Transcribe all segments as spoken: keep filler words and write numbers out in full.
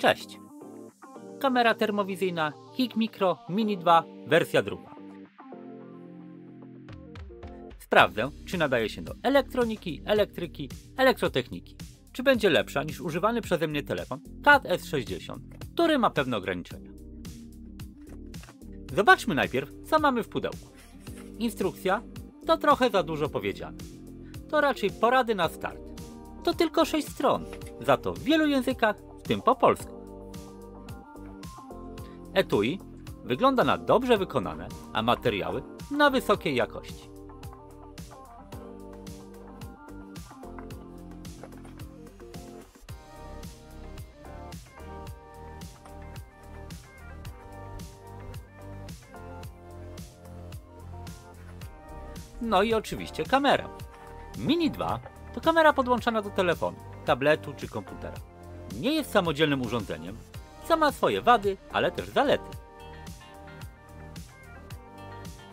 Cześć! Kamera termowizyjna Hikmicro Mini dwa wersja druga. Sprawdzę, czy nadaje się do elektroniki, elektryki, elektrotechniki. Czy będzie lepsza niż używany przeze mnie telefon Cat S sześćdziesiąt, który ma pewne ograniczenia. Zobaczmy najpierw, co mamy w pudełku. Instrukcja to trochę za dużo powiedziane. To raczej porady na start. To tylko sześć stron, za to w wielu językach, w tym po polsku. Etui wygląda na dobrze wykonane, a materiały na wysokiej jakości. No i oczywiście kamera. Mini dwa to kamera podłączana do telefonu, tabletu czy komputera. Nie jest samodzielnym urządzeniem, co ma swoje wady, ale też zalety.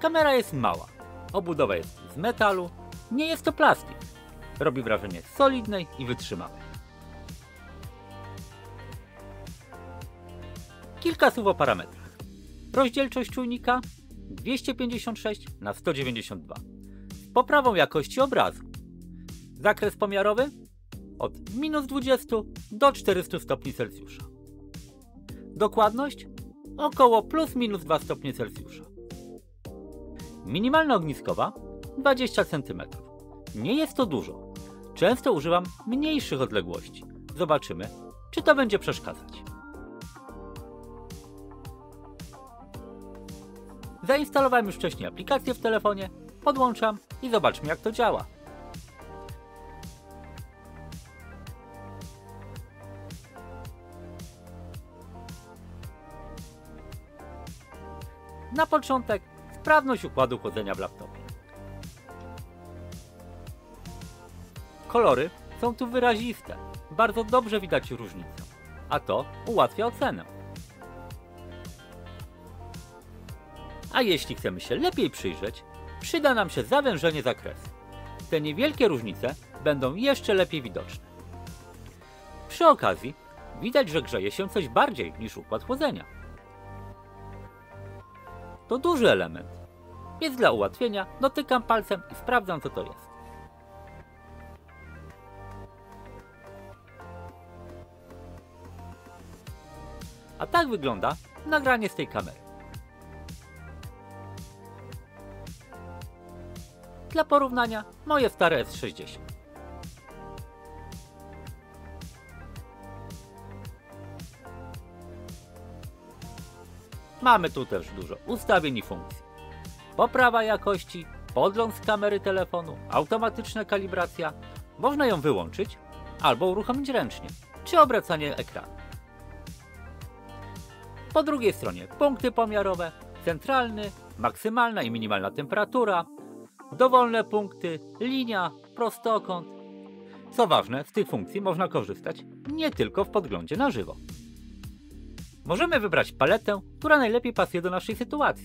Kamera jest mała, obudowa jest z metalu, nie jest to plastik. Robi wrażenie solidnej i wytrzymałej. Kilka słów o parametrach. Rozdzielczość czujnika dwieście pięćdziesiąt sześć na sto dziewięćdziesiąt dwa. Z poprawą jakości obrazu. Zakres pomiarowy od minus dwudziestu do czterystu stopni Celsjusza. Dokładność około plus minus dwa stopnie Celsjusza. Minimalna ogniskowa dwadzieścia centymetrów. Nie jest to dużo. Często używam mniejszych odległości. Zobaczymy, czy to będzie przeszkadzać. Zainstalowałem już wcześniej aplikację w telefonie, podłączam i zobaczmy, jak to działa. Na początek sprawność układu chłodzenia w laptopie. Kolory są tu wyraziste, bardzo dobrze widać różnicę, a to ułatwia ocenę. A jeśli chcemy się lepiej przyjrzeć, przyda nam się zawężenie zakresu. Te niewielkie różnice będą jeszcze lepiej widoczne. Przy okazji widać, że grzeje się coś bardziej niż układ chłodzenia. To duży element, więc dla ułatwienia dotykam palcem i sprawdzam, co to jest. A tak wygląda nagranie z tej kamery. Dla porównania moje stare S sześćdziesiąt. Mamy tu też dużo ustawień i funkcji. Poprawa jakości, podgląd z kamery telefonu, automatyczna kalibracja. Można ją wyłączyć albo uruchomić ręcznie, czy obracanie ekranu. Po drugiej stronie punkty pomiarowe, centralny, maksymalna i minimalna temperatura, dowolne punkty, linia, prostokąt. Co ważne, z tych funkcji można korzystać nie tylko w podglądzie na żywo. Możemy wybrać paletę, która najlepiej pasuje do naszej sytuacji.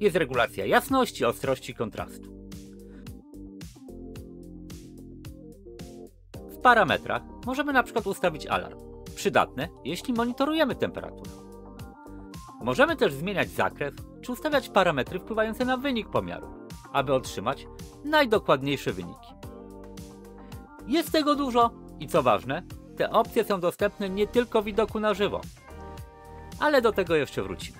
Jest regulacja jasności, ostrości, kontrastu. W parametrach możemy na przykład ustawić alarm. Przydatne, jeśli monitorujemy temperaturę. Możemy też zmieniać zakres, czy ustawiać parametry wpływające na wynik pomiaru, aby otrzymać najdokładniejsze wyniki. Jest tego dużo i co ważne, te opcje są dostępne nie tylko w widoku na żywo, ale do tego jeszcze wrócimy.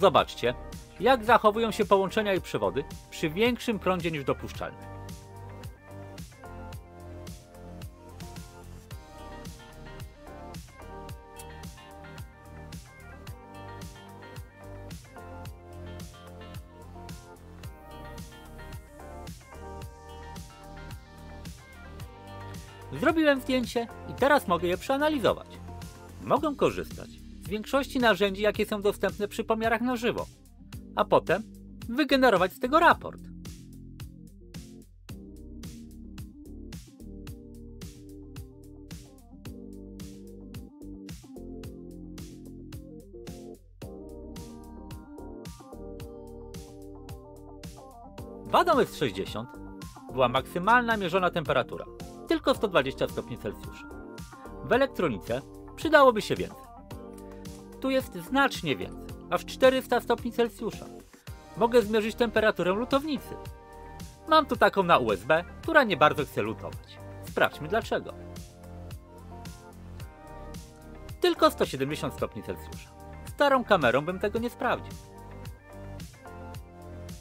Zobaczcie, jak zachowują się połączenia i przewody przy większym prądzie niż dopuszczalnym. Zrobiłem zdjęcie i teraz mogę je przeanalizować. Mogę korzystać z większości narzędzi, jakie są dostępne przy pomiarach na żywo, a potem wygenerować z tego raport. dwa do sześćdziesięciu była maksymalna mierzona temperatura, tylko sto dwadzieścia stopni Celsjusza. W elektronice przydałoby się więcej. Tu jest znacznie więcej, aż czterysta stopni Celsjusza. Mogę zmierzyć temperaturę lutownicy. Mam tu taką na U S B, która nie bardzo chce lutować. Sprawdźmy dlaczego. Tylko sto siedemdziesiąt stopni Celsjusza. Starą kamerą bym tego nie sprawdził.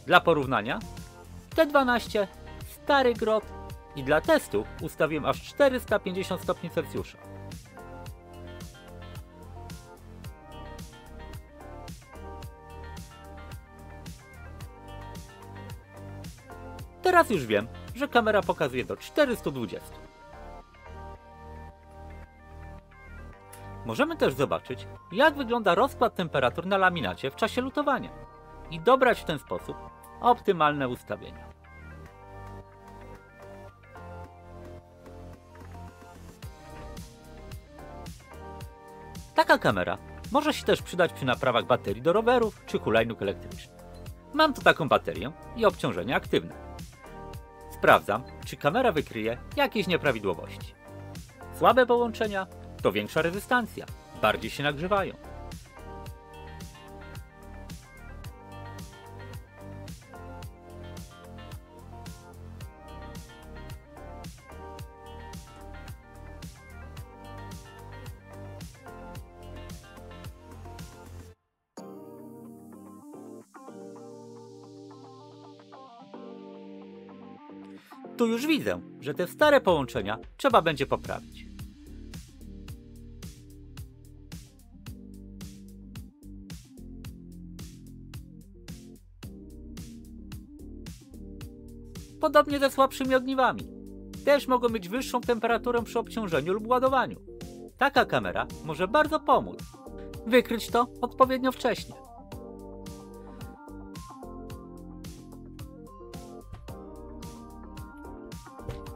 Dla porównania T dwanaście, stary grot i dla testów ustawiłem aż czterysta pięćdziesiąt stopni Celsjusza. Teraz już wiem, że kamera pokazuje do czterystu dwudziestu. Możemy też zobaczyć, jak wygląda rozkład temperatur na laminacie w czasie lutowania i dobrać w ten sposób optymalne ustawienia. Taka kamera może się też przydać przy naprawach baterii do rowerów czy hulajnóg elektrycznych. Mam tu taką baterię i obciążenie aktywne. Sprawdzam, czy kamera wykryje jakieś nieprawidłowości. Słabe połączenia to większa rezystancja, bardziej się nagrzewają. Tu już widzę, że te stare połączenia trzeba będzie poprawić. Podobnie ze słabszymi ogniwami. Też mogą mieć wyższą temperaturę przy obciążeniu lub ładowaniu. Taka kamera może bardzo pomóc. Wykryć to odpowiednio wcześnie.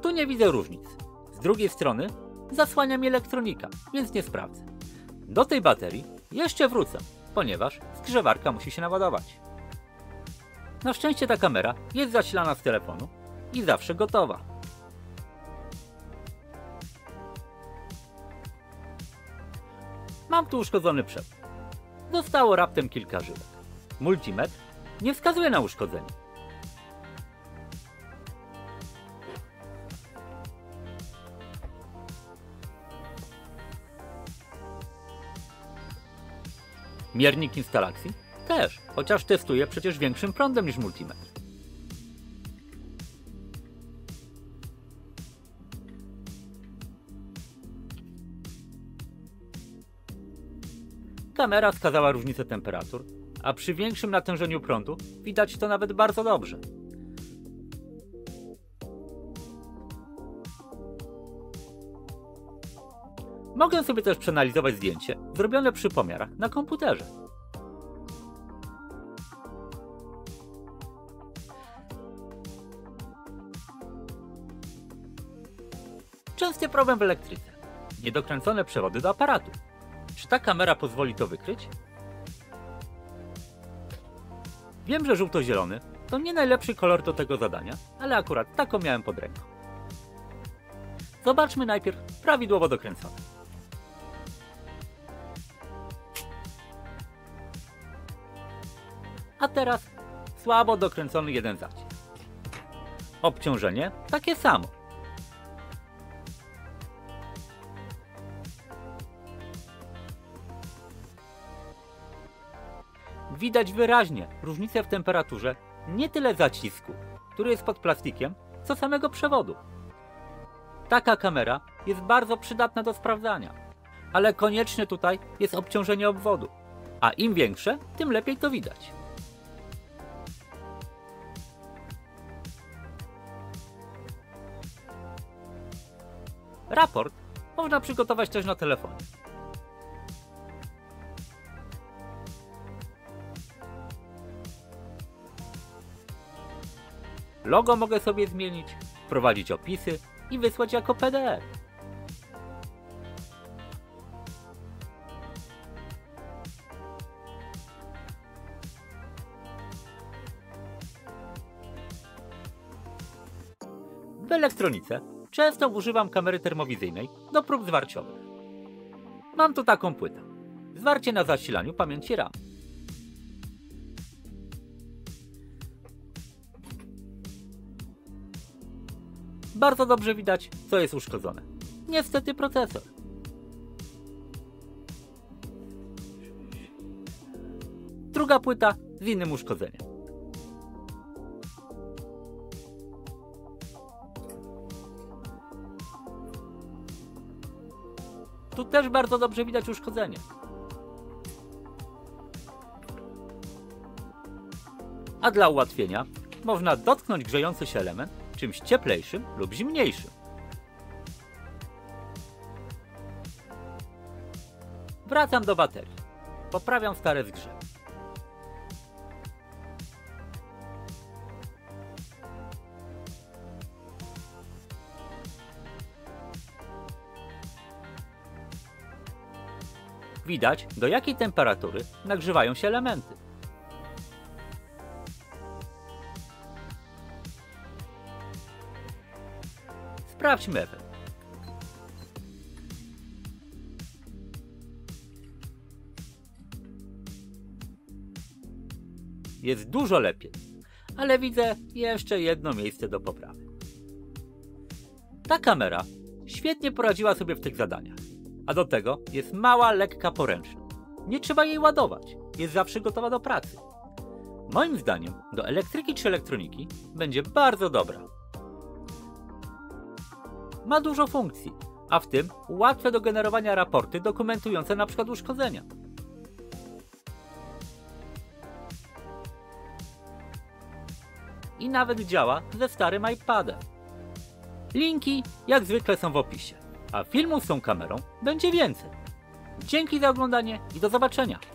Tu nie widzę różnic. Z drugiej strony zasłania mi elektronika, więc nie sprawdzę. Do tej baterii jeszcze wrócę, ponieważ skrzewarka musi się naładować. Na szczęście ta kamera jest zasilana z telefonu i zawsze gotowa. Mam tu uszkodzony przewód. Zostało raptem kilka żyłek. Multimetr nie wskazuje na uszkodzenie. Miernik instalacji? Też, chociaż testuję przecież większym prądem niż multimetr. Kamera wskazała różnicę temperatur, a przy większym natężeniu prądu widać to nawet bardzo dobrze. Mogę sobie też przeanalizować zdjęcie zrobione przy pomiarach na komputerze. Częsty problem w elektryce. Niedokręcone przewody do aparatu. Czy ta kamera pozwoli to wykryć? Wiem, że żółto-zielony to nie najlepszy kolor do tego zadania, ale akurat taką miałem pod ręką. Zobaczmy najpierw prawidłowo dokręcone. A teraz słabo dokręcony jeden zacisk. Obciążenie takie samo. Widać wyraźnie różnicę w temperaturze nie tyle zacisku, który jest pod plastikiem, co samego przewodu. Taka kamera jest bardzo przydatna do sprawdzania, ale koniecznie tutaj jest obciążenie obwodu, a im większe, tym lepiej to widać. Raport można przygotować też na telefonie. Logo mogę sobie zmienić, wprowadzić opisy i wysłać jako P D F. W elektronice często używam kamery termowizyjnej do prób zwarciowych. Mam tu taką płytę. Zwarcie na zasilaniu pamięci RAM. Bardzo dobrze widać, co jest uszkodzone. Niestety procesor. Druga płyta z innym uszkodzeniem. Tu też bardzo dobrze widać uszkodzenie. A dla ułatwienia można dotknąć grzejący się element czymś cieplejszym lub zimniejszym. Wracam do baterii. Poprawiam stare zgrzew. Widać, do jakiej temperatury nagrzewają się elementy. Sprawdźmy efekt. Jest dużo lepiej, ale widzę jeszcze jedno miejsce do poprawy. Ta kamera świetnie poradziła sobie w tych zadaniach. A do tego jest mała, lekka, poręczna. Nie trzeba jej ładować, jest zawsze gotowa do pracy. Moim zdaniem do elektryki czy elektroniki będzie bardzo dobra. Ma dużo funkcji, a w tym ułatwia do generowania raporty dokumentujące np. uszkodzenia. I nawet działa ze starym iPadem. Linki jak zwykle są w opisie. A filmów z tą kamerą będzie więcej. Dzięki za oglądanie i do zobaczenia!